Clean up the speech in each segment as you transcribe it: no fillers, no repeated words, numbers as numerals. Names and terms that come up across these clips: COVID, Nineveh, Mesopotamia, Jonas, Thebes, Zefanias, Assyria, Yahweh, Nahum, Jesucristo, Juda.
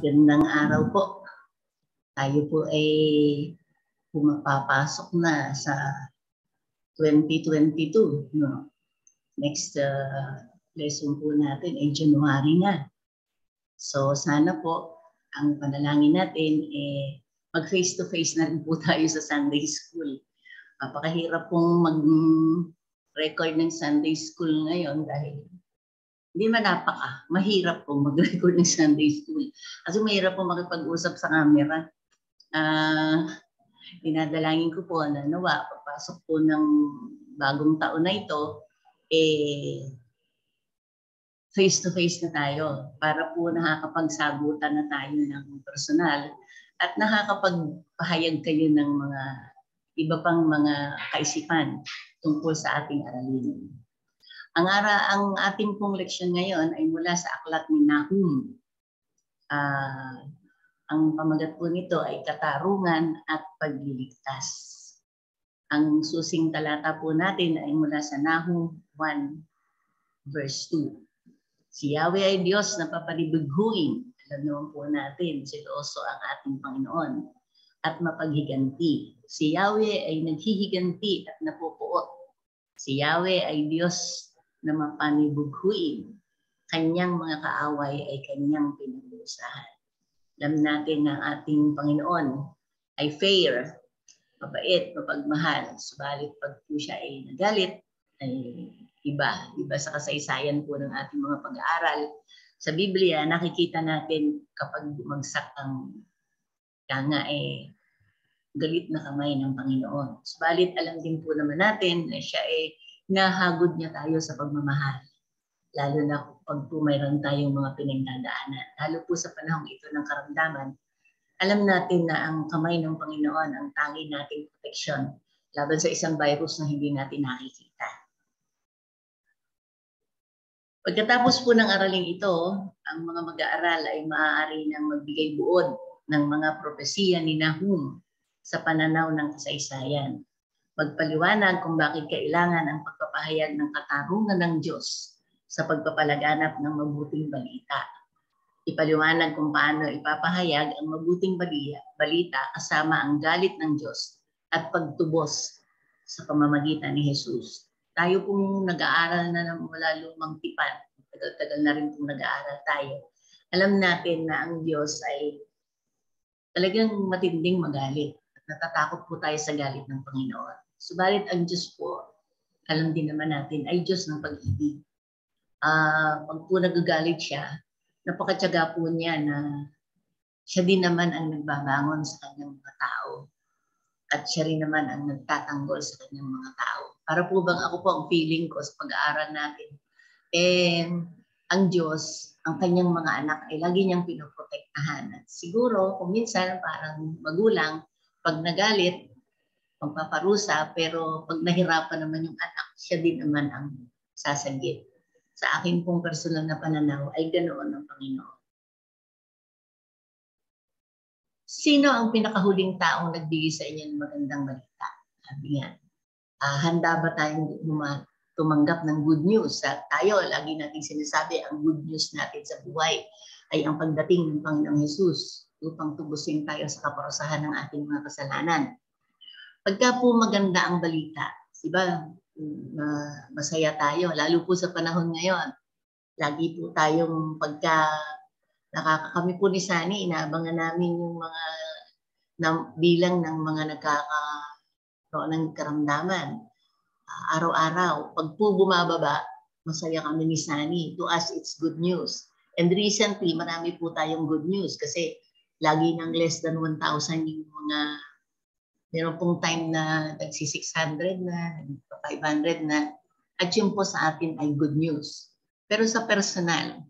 Magandang araw po. Tayo po ay pumapapasok na sa 2022. No? Next lesson po natin ay January na. So sana po ang panalangin natin ay mag face-to-face na rin po tayo sa Sunday School. Napakahirap pong mag-record ng Sunday School ngayon dahil hindi man mahirap po mag-record ng Sunday School. Kasi mahirap po makipag-usap sa camera. Dinadalangin ko po na nawa, pagpasok po ng bagong taon na ito, face-to-face na tayo para po nakakapagsagutan na tayo ng personal at nakakapagpahayag kayo ng mga iba pang mga kaisipan tungkol sa ating aralin. Ang ating pong leksyon ngayon ay mula sa aklat ni Nahum. Ang pamagat po nito ay katarungan at pagliligtas. Ang susing talata po natin ay mula sa Nahum 1 verse 2. Si Yahweh ay Diyos na paparibighuin. Alam naman po natin, seryoso ang ating Panginoon at mapaghiganti. Si Yahweh ay naghihiganti at napupuot. Si Yahweh ay Diyos na mapanibughuin. Kanyang mga kaaway ay kanyang pinagusahan. Alam natin na ang ating Panginoon ay fair, mabait, mapagmahal. Subalit pag po siya ay nagalit, ay iba. Iba sa kasaysayan po ng ating mga pag-aaral. Sa Biblia, nakikita natin kapag bumagsak ang tanga ay galit na kamay ng Panginoon. Subalit alam din po naman natin na siya ay nahagod niya tayo sa pagmamahal. Lalo na pag po mayroon tayong mga pinagdadaanan. Lalo po sa panahong ito ng karamdaman, alam natin na ang kamay ng Panginoon ang tangi nating proteksyon laban sa isang virus na hindi natin nakikita. Pagkatapos po ng araling ito, ang mga mag-aaral ay maaari nang magbigay buod ng mga propesiya ni Nahum sa pananaw ng kasaysayan. Magpaliwanag kung bakit kailangan ang pagpapahayag ng katarungan ng Diyos sa pagpapalaganap ng mabuting balita. Ipaliwanag kung paano ipapahayag ang mabuting balita kasama ang galit ng Diyos at pagtubos sa pamamagitan ni Jesus. Tayo pong nag-aaral na ng mula lumang tipan. Tagal-tagal na rin pong nag-aaral tayo. Alam natin na ang Diyos ay talagang matinding magalit. Natatakot po tayo sa galit ng Panginoon. Subalit ang Diyos po, alam din naman natin, ay Diyos ng pag-ibig. Pag po nagagalit siya, napakatyaga po niya na siya din naman ang nagbabangon sa kanyang mga tao. At siya rin naman ang nagtatanggol sa kanyang mga tao. Para po bang ako po ang feeling ko sa pag-aaral natin, ang Diyos, ang kanyang mga anak ay lagi niyang pinoprotektahan. At siguro kung minsan parang magulang, pag nagalit, magpaparusa, pero pag nahirapan naman yung anak, siya din naman ang sasagip. Sa akin pong personal na pananaw ay ganoon ang Panginoon. Sino ang pinakahuling taong nagbigay sa inyo ng magandang balita? Sabi nga, handa ba tayong tumanggap ng good news? At tayo, lagi nating sinasabi, ang good news natin sa buhay ay ang pagdating ng Panginoong Jesus upang tubusin tayo sa kaparusahan ng ating mga kasalanan. Pagka po maganda ang balita, diba, masaya tayo, lalo po sa panahon ngayon. Lagi po tayong pagka nakakami po ni Sunny, inaabangan namin yung mga bilang ng mga nagkakaroon ng karamdaman. Araw-araw, pag po bumababa, masaya kami ni Sunny. To us, it's good news. And recently, marami po tayong good news kasi lagi ng less than 1,000 yung mga, meron pong time na nagsi-600 na, nagsi-500 na, at yun po sa atin ay good news. Pero sa personal,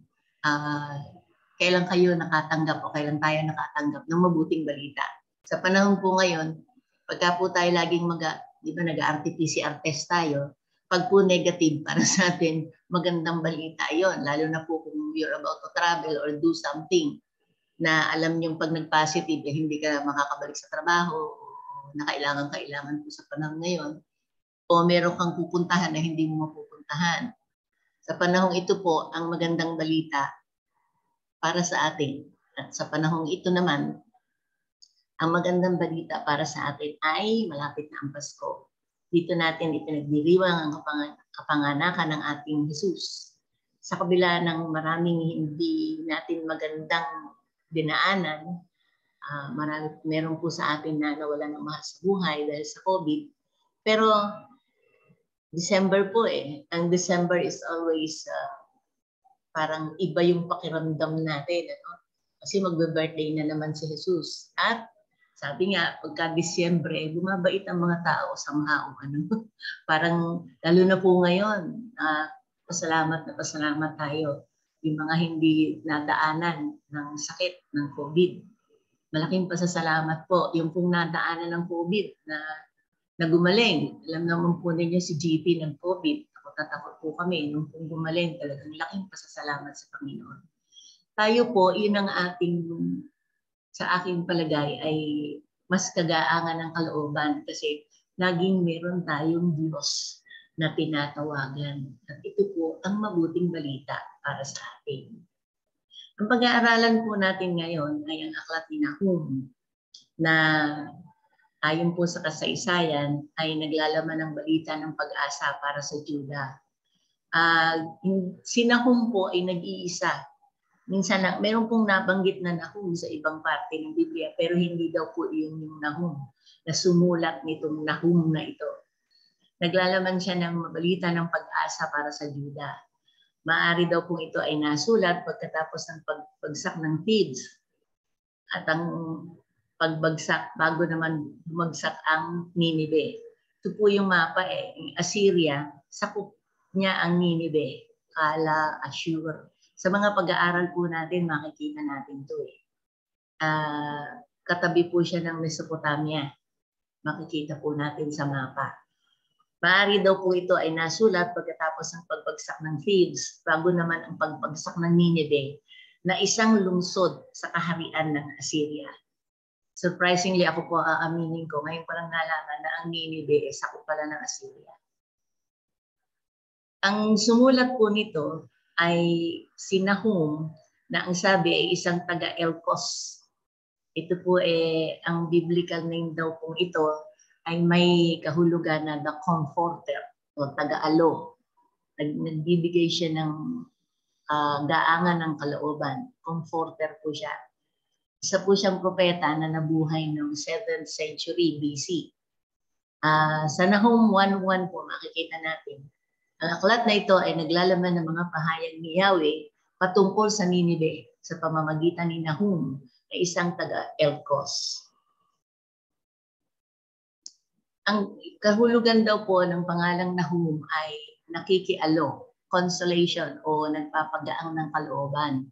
kailan kayo nakatanggap o kailan tayo nakatanggap ng mabuting balita? Sa panahon po ngayon, pagka po tayo laging nag-RT-PCR test tayo, pag po negative para sa atin, magandang balita yon. Lalo na po kung you're about to travel or do something na alam niyong pag nag-positive, hindi ka makakabalik sa trabaho na kailangan po sa panahon ngayon, o meron kang pupuntahan na hindi mo mapupuntahan. Sa panahong ito po, ang magandang balita para sa atin At sa panahong ito naman, ang magandang balita para sa atin ay malapit na ang Pasko. Dito natin ipinagdiriwang ang kapanganakan ng ating Jesus. Sa kabila ng maraming hindi natin magandang dinaanan, meron po sa atin na nawalan ng mahal sa buhay dahil sa COVID. Pero December po eh. Ang December is always parang iba yung pakiramdam natin. Ano? Kasi magbe-birthday na naman si Jesus. At sabi nga, pagka Disyembre, bumabait ang mga tao sa mga ano. Parang lalo na po ngayon, pasalamat na pasalamat tayo. Yung mga hindi nadaanan ng sakit ng COVID. Malaking pasasalamat po yung pong nadaanan ng COVID na nagumaling. Alam naman po ninyo si GP ng COVID. Takot-takot po kami nung pong gumaling. Talagang laking pasasalamat sa Panginoon. Tayo po, yun ang ating, sa aking palagay, ay mas kagaangan ng kalooban kasi naging meron tayong Diyos na tinatawagan. At ito po ang mabuting balita para sa atin. Ang pag-aaralan po natin ngayon ay ang aklat ni Nahum na ayon po sa kasaysayan, ay naglalaman ng balita ng pag-asa para sa Juda. Si Nahum po ay nag-iisa. Minsan, meron pong nabanggit na Nahum sa ibang parte ng Biblia, pero hindi daw po iyon yung Nahum na sumulat nitong Nahum na ito. Naglalaman siya ng balita ng pag-asa para sa Juda. Maaari daw pong ito ay nasulat pagkatapos ng pagbagsak ng Thebes at ang pagbagsak, bago naman bumagsak ang Nineveh. Ito po yung mapa eh. Yung Assyria, sakop niya ang Nineveh, Kala, Ashur. Sa mga pag-aaral po natin, makikita natin ito eh. Katabi po siya ng Mesopotamia. Makikita po natin sa mapa. Maaari daw po ito ay nasulat pagkatapos ng pagbagsak ng Thebes, bago naman ang pagbagsak ng Nineveh, na isang lungsod sa kaharian ng Assyria. Surprisingly, ako po aaminin ko, ngayon ko lang nalaman na ang Nineveh ay sakop pala ng Assyria. Ang sumulat po nito ay si Nahum na ang sabi ay isang taga-Elkos. Ito po eh, ang biblical name daw po ito ay may kahulugan na the comforter o taga-alo. Nagbibigay siya ng daangan ng kalooban. Comforter po siya. Isa po siyang propeta na nabuhay noong 7th century BC. Sa Nahum 1:1 po makikita natin. Ang aklat na ito ay naglalaman ng mga pahayag ni Yahweh patungkol sa Nineveh sa pamamagitan ni Nahum na isang taga-Elkos. Ang kahulugan daw po ng pangalang Nahum ay nakikialo, consolation o nagpapagaang ng kalooban.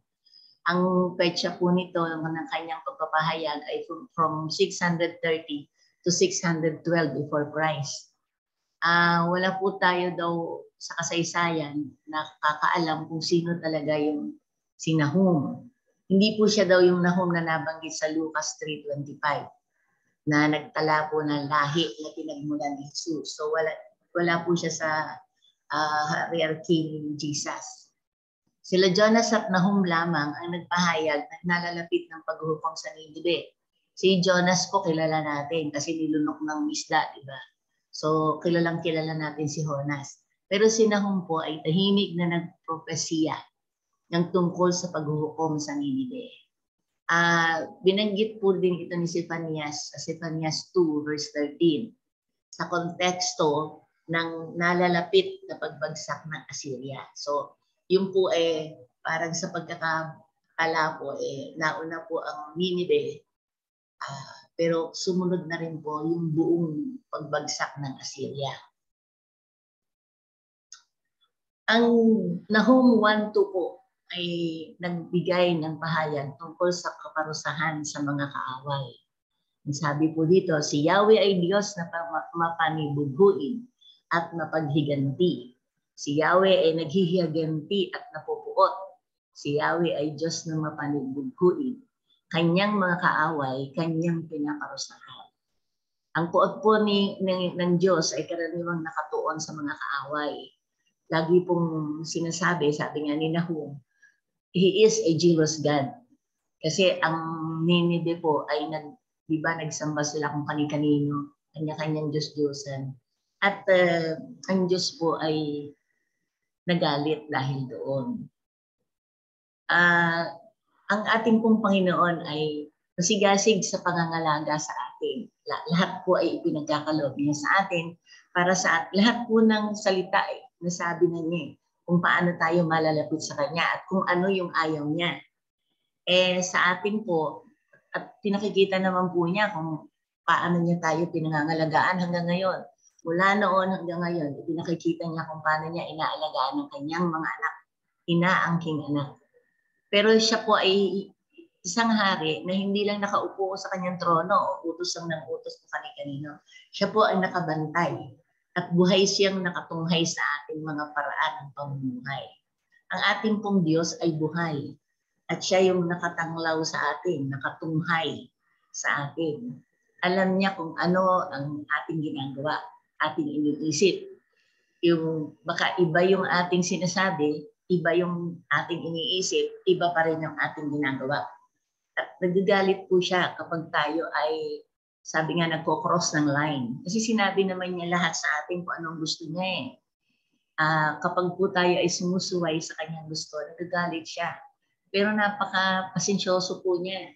Ang petsa po nito ng kanyang pagpapahayag ay from 630 to 612 before Christ. Wala po tayo daw sa kasaysayan na kakaalam kung sino talaga yung si Nahum. Hindi po siya daw yung Nahum na nabanggit sa Lucas 3:25 na nagtala po ng lahi na pinagmulan ni Jesus. So wala po siya sa hierarchy ni Jesus. Sila Jonas at Nahum lamang ang nagpahayag na nalalapit ng paghukom sa Nineveh. Si Jonas po kilala natin kasi nilunok ng isda, di ba? So kilalang-kilala natin si Jonas. Pero si Nahum po ay tahimik na nagpropesiya ng tungkol sa paghukom sa Nineveh. Binanggit po din ito ni Zefanias, Zefanias 2:13, sa konteksto ng nalalapit na pagbagsak ng Assyria. So yung po eh, parang sa pagkakala po eh, nauna po ang Nineveh, pero sumunod na rin po yung buong pagbagsak ng Assyria. Ang Nahum 1:2 po ay nagbigay ng pahayag tungkol sa kaparusahan sa mga kaaway. Ang sabi po dito, si Yahweh ay Diyos na mapanibughuin at mapaghiganti. Si Yahweh ay naghihiyaganti at napupuot. Si Yahweh ay Diyos na mapanibughuin. Kanyang mga kaaway, kanyang pinakarusahan. Ang puot po ng Diyos ay karaniwang nakatuon sa mga kaaway. Lagi pong sinasabi, sabi nga ni Nahum, He is a jealous God. Kasi ang Nineveh po ay nagsamba sila kung kani-kanino, kanya-kanyang Diyos-Diyosan. At ang Diyos po ay nagalit dahil doon. Ang ating pong Panginoon ay masigasig sa pangangalaga sa atin. Lahat po ay ipinagkakaloob niya sa atin para sa lahat po ng salita ay nasabi na niya kung paano tayo malalapit sa Kanya at kung ano yung ayaw niya. Eh sa atin po, at pinakikita naman po niya kung paano niya tayo pinangangalagaan hanggang ngayon. Mula noon hanggang ngayon, pinakikita niya kung paano niya inaalagaan ang kanyang mga anak, inaangking anak. Pero siya po ay isang hari na hindi lang nakaupo sa kanyang trono o utos ang nang-utos na kani-kanino. Siya po ang nakabantay at buhay siyang nakatunghay sa ating mga paraan ng pamumuhay. Ang ating pong Diyos ay buhay at siya yung nakatanglaw sa atin, nakatunghay sa atin. Alam niya kung ano ang ating ginagawa, ating iniisip. Yung baka iba yung ating sinasabi, iba yung ating iniisip, iba pa rin yung ating ginagawa. At nagagalit po siya kapag tayo ay, sabi nga, nagko-cross ng line. Kasi sinabi naman niya lahat sa atin kung anong gusto niya eh. Kapag po tayo ay sumusuway sa kanyang gusto, nagagalit siya. Pero napaka-pasensyoso po niya.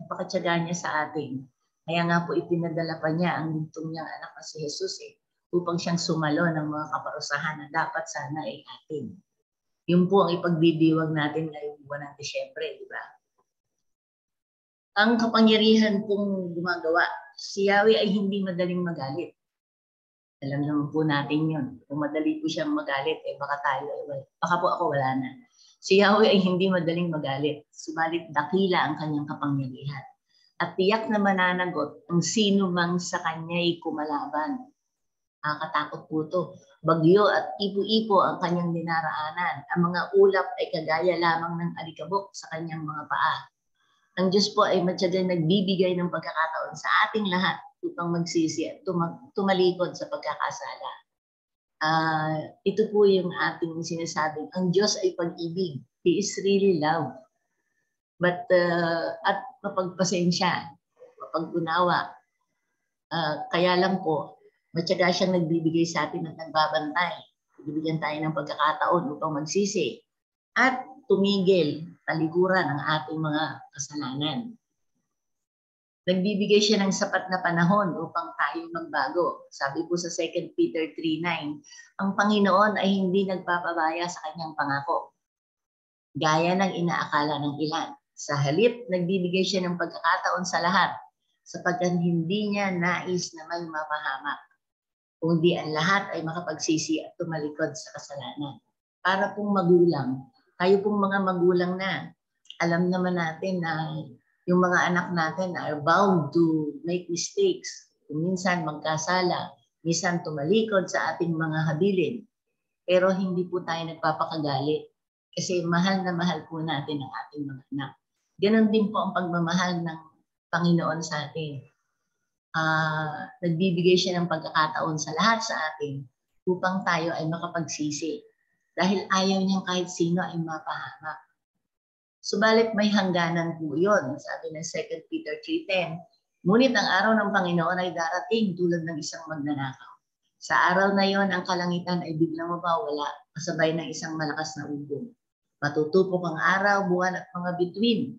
Napakatyaga niya sa atin. Kaya nga po ipinadala pa niya ang bugtong niyang anak na si Jesus eh, upang siyang sumalo ng mga kaparusahan na dapat sana ay atin. Yun po ang ipagbibiwag natin ngayong buwan ng Disyembre, di ba? Ang kapangyarihan pong gumagawa, si Yahweh ay hindi madaling magalit. Alam naman po natin yun. Kung madali po siyang magalit, eh baka po ako wala na. Si Yahweh ay hindi madaling magalit, subalit dakila ang kanyang kapangyarihan. At tiyak na mananagot ang sino mang sa kanya'y kumalaban. Nakakatakot po ito. Bagyo at ipo-ipo ang kanyang dinaraanan. Ang mga ulap ay kagaya lamang ng alikabok sa kanyang mga paa. Ang Diyos po ay matyagang nagbibigay ng pagkakataon sa ating lahat upang magsisi at tumalikod sa pagkakasala. Ito po yung ating sinasabing, ang Diyos ay pag-ibig. He is really love. But, at mapagpasensya, mapag-unawa. Kaya lang po, matyaga siyang nagbibigay sa atin at nagbabantay. Bibigyan tayo ng pagkakataon upang magsisi at tumigil, talikuran ang ating mga kasalanan. Nagbibigay siya ng sapat na panahon upang tayo magbago. Sabi po sa 2 Peter 3:9, ang Panginoon ay hindi nagpapabaya sa kanyang pangako, gaya ng inaakala ng ilan. Sa halip, nagbibigay siya ng pagkakataon sa lahat sapagkat hindi niya nais na may mapahamak. Kung di ang lahat ay makapagsisi at tumalikod sa kasalanan. Para pong magulang, tayo pong mga magulang na, alam naman natin na yung mga anak natin are bound to make mistakes. Minsan magkasala, minsan tumalikod sa ating mga habilin. Pero hindi po tayo nagpapakagalit kasi mahal na mahal po natin ang ating mga anak. Ganon din po ang pagmamahal ng Panginoon sa atin. Nagbibigay siya ng pagkakataon sa lahat sa atin upang tayo ay makapagsisi dahil ayaw niyang kahit sino ay mapahamak. Subalit may hangganan po yun, sabi ng 2 Peter 3:10. Ngunit ang araw ng Panginoon ay darating tulad ng isang magnanakaw. Sa araw na yon ang kalangitan ay biglang mabawala kasabay ng isang malakas na ugong. Matutupok ang araw, buwan at mga bituin.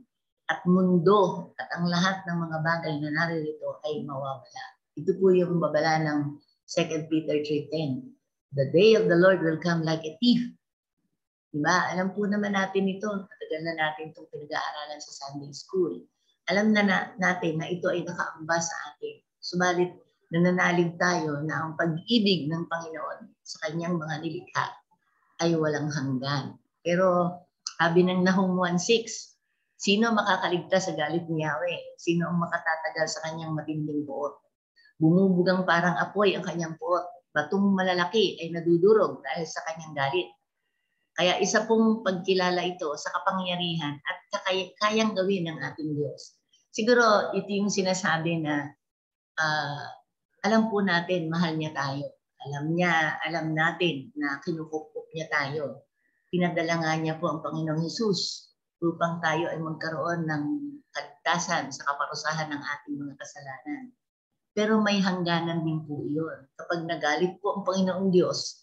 At mundo at ang lahat ng mga bagay na naririto ay mawawala. Ito po yung babala ng 2 Peter 3:10. The day of the Lord will come like a thief. Diba? Alam po naman natin ito. Matagal na natin itong pinag-aaralan sa Sunday School. Alam na natin na ito ay nakaamba sa atin. Subalit, nananalig tayo na ang pag-ibig ng Panginoon sa kanyang mga nilikha ay walang hanggan. Pero, sabi ng Nahum 1:6, sino makakaligtas sa galit ni Yahweh? Sino ang makatatagal sa kanyang matinding puot? Bumubugang parang apoy ang kanyang puot. Batong malalaki ay nadudurog dahil sa kanyang galit. Kaya isa pong pagkilala ito sa kapangyarihan at kayang gawin ng ating Diyos. Siguro ito yung sinasabi na alam po natin, mahal niya tayo. Alam niya, alam natin na kinukupkup niya tayo. Pinadala nga niya po ang Panginoong Jesus upang tayo ay magkaroon ng kaligtasan sa kaparusahan ng ating mga kasalanan. Pero may hangganan din po iyon. Kapag nagalit po ang Panginoong Diyos,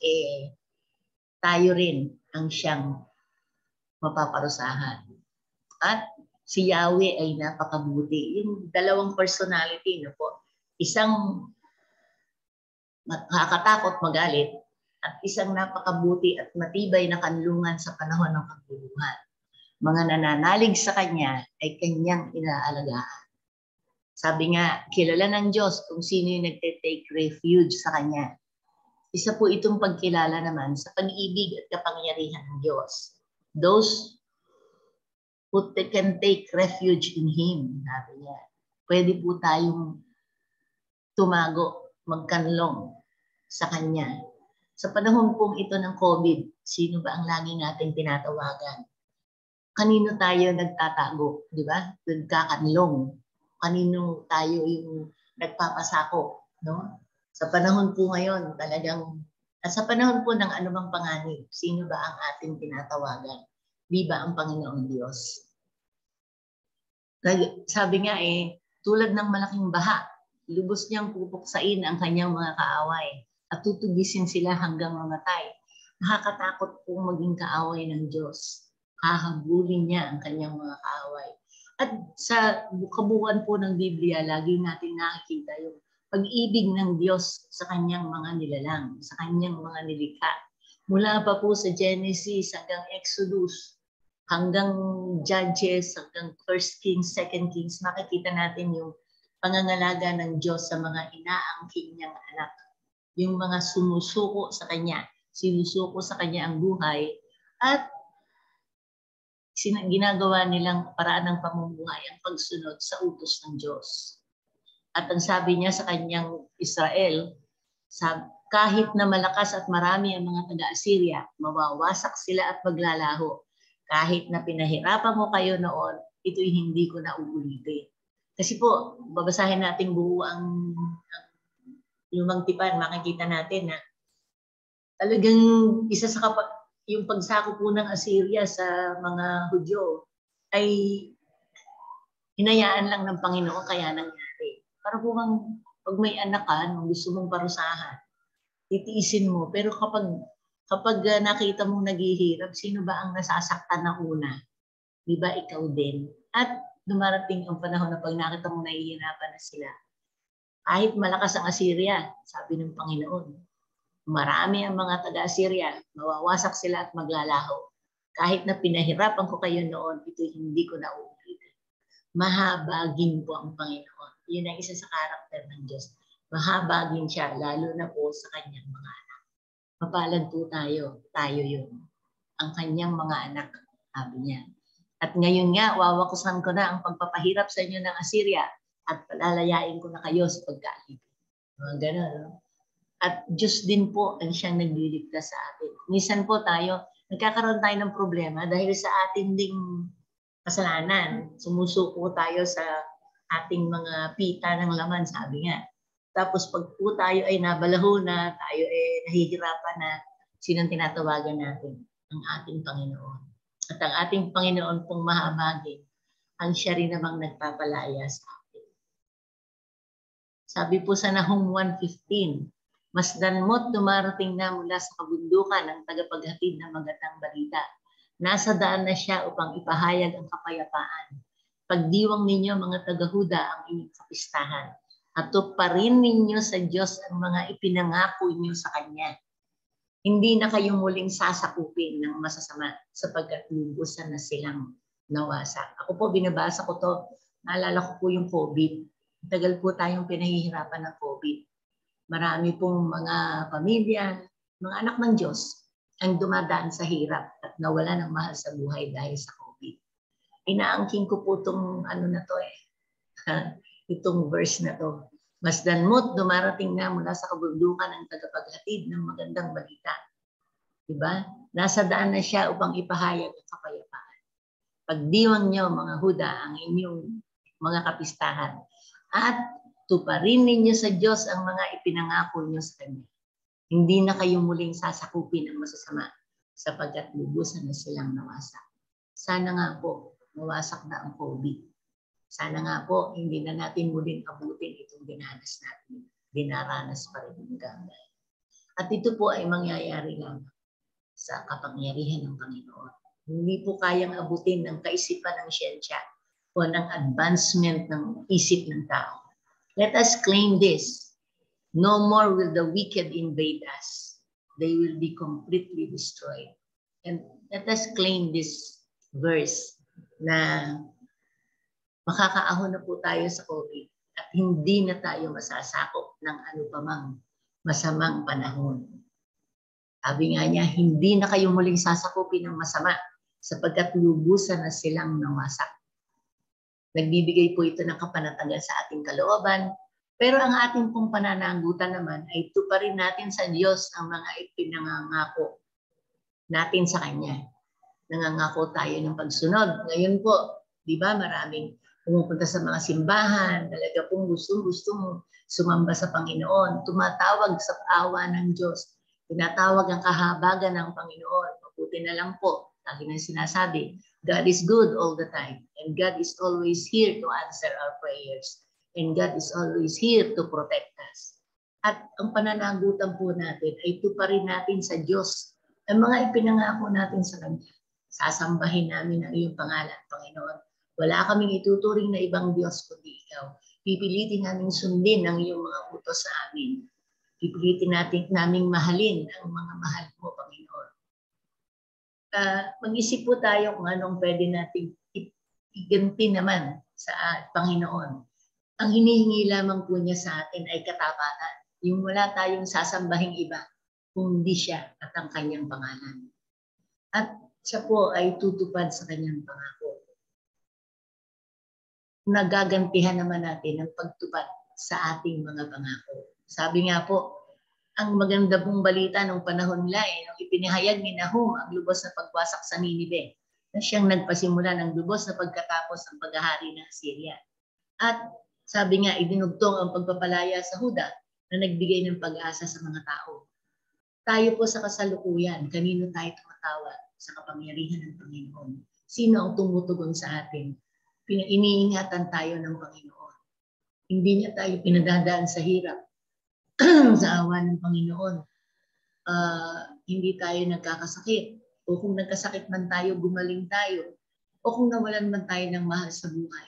tayo rin ang siyang mapaparusahan. At si Yahweh ay napakabuti. Yung dalawang personality, no po? Isang nakakatakot magalit at isang napakabuti at matibay na kanlungan sa panahon ng kaguluhan. Mga nananalig sa Kanya ay Kanyang inaalagaan. Sabi nga, kilala ng Diyos kung sino yung nagte-take refuge sa Kanya. Isa po itong pagkilala naman sa pag-ibig at kapangyarihan ng Diyos. Those who can take refuge in Him, sabi niya. Pwede po tayong tumago, magkanlong sa Kanya. Sa panahon pong ito ng COVID, sino ba ang lagi nating tinatawagan? Kanino tayo nagtatago, di ba? Nagkakanlong. Kanino tayo yung nagpapasako, no? Sa panahon po ngayon, talagang at sa panahon po ng anumang panganib, sino ba ang ating tinatawagan? Di ba ang Panginoong Diyos? Sabi nga tulad ng malaking baha, lubos niyang pupuksain ang kanyang mga kaaway at tutugisin sila hanggang mamatay. Nakakatakot pong maging kaaway ng Diyos. Hahabulin niya ang kanyang mga kaaway. At sa kabuuan po ng Biblia, lagi natin nakikita yung pag-ibig ng Diyos sa Kanyang mga nilalang, sa Kanyang mga nilikha. Mula pa po sa Genesis hanggang Exodus, hanggang Judges, hanggang 1 Kings, 2 Kings, makikita natin yung pangangalaga ng Diyos sa mga inaangkin niyang anak. Yung mga sumusuko sa Kanya, sinusuko sa Kanya ang buhay at ginagawa nilang paraan ng pamumuhay ang pagsunod sa utos ng Diyos. At ang sabi niya sa kanyang Israel, kahit na malakas at marami ang mga taga-Assyria, mawawasak sila at maglalaho. Kahit na pinahirapan mo kayo noon, ito'y hindi ko na uulitin. Kasi po, babasahin natin buo ang lumang tipan, makikita natin na talagang isa sa yung pagsako po ng Assyria sa mga Hudyo ay hinayaan lang ng Panginoon kaya nangyari. Para po bang pag may anak ka, nung gusto mong parusahan, titiisin mo. Pero kapag nakita mong naghihirap, sino ba ang nasasaktan na una? Di ba ikaw din? At dumarating ang panahon na pag nakita mong nahihirapan na sila. Kahit malakas ang Assyria, sabi ng Panginoon, marami ang mga taga-Assyria, mawawasak sila at maglalaho. Kahit na pinahirapan ko kayo noon, ito'y hindi ko na uulitin. Mahabagin po ang Panginoon. Yun ang isa sa karakter ng Diyos. Mahabagin siya, lalo na po sa kanyang mga anak. Mapalad po tayo, tayo yun. Ang kanyang mga anak, sabi niya. At ngayon nga, wawakusan ko na ang pagpapahirap sa inyo ng Assyria at palalayain ko na kayo sa pagkaibig. Mga ganun, no? At Diyos din po ang siyang nagliligtas sa atin. Minsan po tayo, nagkakaroon tayo ng problema dahil sa ating ding kasalanan. Sumusuko tayo sa ating mga pita ng laman, sabi nga. Tapos pag po tayo ay nabalaho na, tayo ay nahihirapan na, sinang tinatawagan natin? Ang ating Panginoon. At ang ating Panginoon pong mahabagin, ang siya rin namang nagpapalaya sa atin. Sabi po sa Nahum 1:15, Masdan mo't dumarating na mula sa kabundukan ang tagapaghatid ng magandang balita. Nasa daan na siya upang ipahayag ang kapayapaan. Pagdiwang ninyo mga taga-Huda ang inyong kapistahan. Atuparin ninyo sa Diyos ang mga ipinangako niyo sa Kanya. Hindi na kayo muling sasakupin ng masasama sapagkat lubusan na silang nawasak. Ako po, binabasa ko to. Naalala ko po yung COVID. Tagal po tayong pinahihirapan ng COVID. Marami pong mga pamilya, mga anak ng Diyos ang dumadaan sa hirap at nawala ng mahal sa buhay dahil sa COVID. Inaangking ko po itong ano na to itong verse na to. Masdan mo't dumarating na mula sa kabundukan ang tagapaghatid ng magandang balita. Diba? Nasa daan na siya upang ipahayag ang kapayapaan. Pagdiwang niyo mga Huda ang inyong mga kapistahan at tuparin ninyo sa Diyos ang mga ipinangako niyo sa Kanya. Hindi na kayo muling sasakupin ang masasama sapagkat lubusan na silang nawasak. Sana nga po, mawasak na ang COVID. Sana nga po, hindi na natin muling abutin itong dinanas natin. Dinaranas pa rin ang ganda. At ito po ay mangyayari lang sa kapangyarihan ng Panginoon. Hindi po kayang abutin ng kaisipan ng siyensya o ng advancement ng isip ng tao. Let us claim this. No more will the wicked invade us. They will be completely destroyed. And let us claim this verse na makakaahon na po tayo sa COVID at hindi na tayo masasakop ng ano pa mang masamang panahon. Sabi nga niya, hindi na kayo muling sasakopin ng masama sapagkat lubusan na silang nawasak. Nagbibigay po ito ng kapanatagan sa ating kalooban, pero ang ating pong panananggutan naman ay tuparin natin sa Diyos ang mga ipinangangako natin sa Kanya. Nangangako tayo ng pagsunod. Ngayon po, di ba maraming pumupunta sa mga simbahan, talaga pong gusto sumamba sa Panginoon, tumatawag sa awa ng Diyos, tinatawag ang kahabagan ng Panginoon. Mabuti na lang po, lagi na sinasabi, God is good all the time. And God is always here to answer our prayers. And God is always here to protect us. At ang pananagutan po natin ay tuparin natin sa Diyos ang mga ipinangako natin sa Kanya. Sasambahin namin ang iyong pangalan, Panginoon. Wala kaming ituturing na ibang Diyos kundi Ikaw. Pipilitin namin sundin ang iyong mga utos sa amin. Pipilitin naming mahalin ang mga mahal mo, Panginoon. Mag-isip po tayo kung anong pwede nating iganti naman sa Panginoon. Ang hinihingi lamang po niya sa atin ay katapatan. Yung wala tayong sasambahing iba, kundi siya at ang kanyang pangalan. At siya po ay tutupad sa kanyang pangako. Nagagantihan naman natin ang pagtupad sa ating mga pangako. Sabi nga po, ang maganda pong balita nung panahon nila ay nung ipinahayag ni Nahum ang lubos na pagwasak sa Nineveh, na siyang nagpasimula ng lubos na pagkatapos ng paghahari ng Assyria. At sabi nga, idinugtong ang pagpapalaya sa Huda na nagbigay ng pag-asa sa mga tao. Tayo po sa kasalukuyan, kanino tayo tumatawag sa kapangyarihan ng Panginoon? Sino ang tumutugon sa atin? Iniingatan tayo ng Panginoon. Hindi niya tayo pinadadaan sa hirap, sa awa ng Panginoon. Hindi tayo nagkakasakit. O kung nagkasakit man tayo, gumaling tayo. O kung nawalan man tayo ng mahal sa buhay,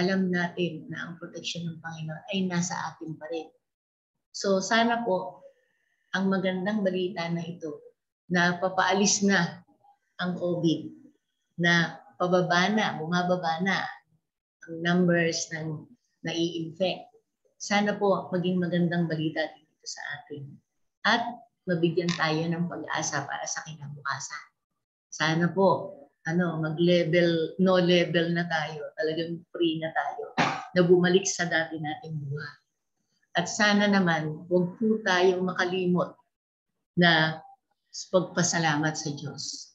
alam natin na ang protection ng Panginoon ay nasa atin pa rin. So sana po, ang magandang balita na ito, na papaalis na ang COVID, na pababa na, bumababa na ang numbers ng nai-infect. Sana po maging magandang balita dito sa atin. At mabigyan tayo ng pag-asa para sa kinabukasan. Sana po, mag-level, no level na tayo, talagang free na tayo, na bumalik sa dati nating buhay. At sana naman, huwag po tayong makalimot na pagpasalamat sa Diyos.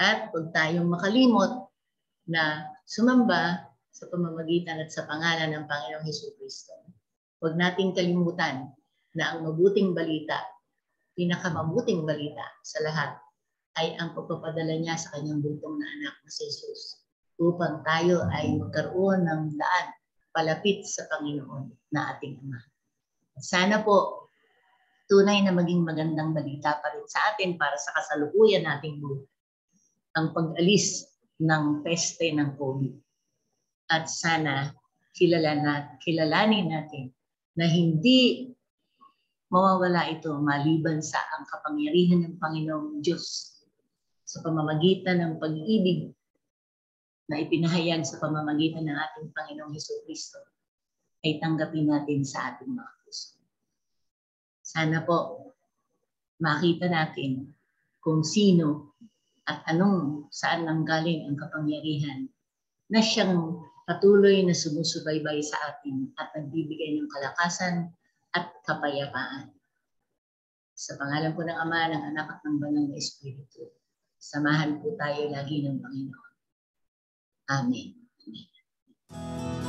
At huwag tayong makalimot na sumamba sa pamamagitan at sa pangalan ng Panginoong Jesucristo. Huwag nating kalimutan na ang mabuting balita, pinakamabuting balita sa lahat, ay ang pagpapadala niya sa kanyang bugtong na anak na si Jesus upang tayo ay magkaroon ng daan palapit sa Panginoon na ating Ama. Sana po tunay na maging magandang balita pa rin sa atin para sa kasalukuyan nating buhay, ang pag-alis ng peste ng COVID. At sana kilalanin natin na hindi mawawala ito maliban sa ang kapangyarihan ng Panginoong Diyos sa pamamagitan ng pag-ibig na ipinahayag sa pamamagitan ng ating Panginoong Jesucristo ay tanggapin natin sa ating mga puso. Sana po makita natin kung sino at anong saan nanggaling ang kapangyarihan na siyang patuloy na sumusubaybay sa atin at nagbibigay ng kalakasan at kapayapaan. Sa pangalan po ng Ama, ng Anak at ng Banal na Espiritu, samahan po tayo lagi ng Panginoon. Amen.